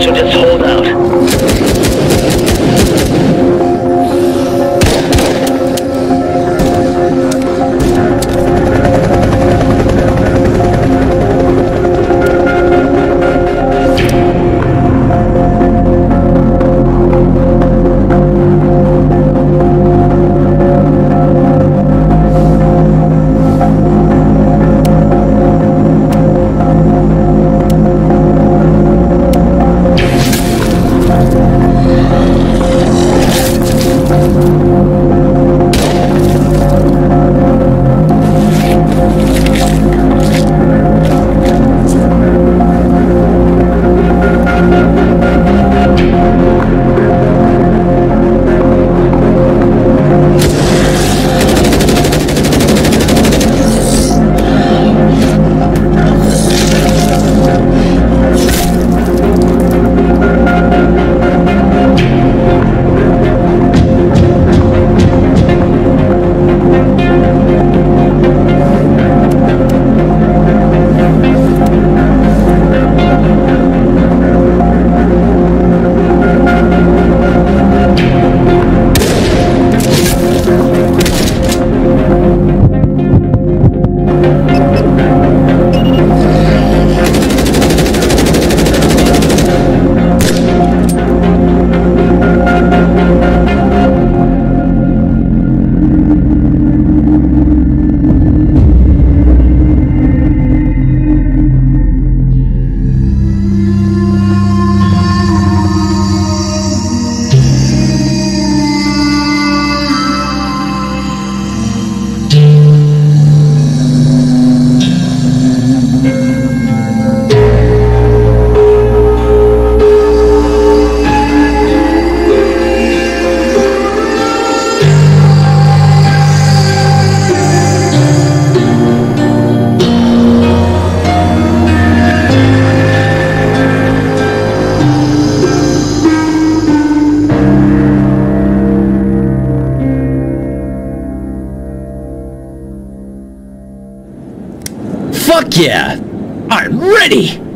so just hold out. Yeah, I'm ready!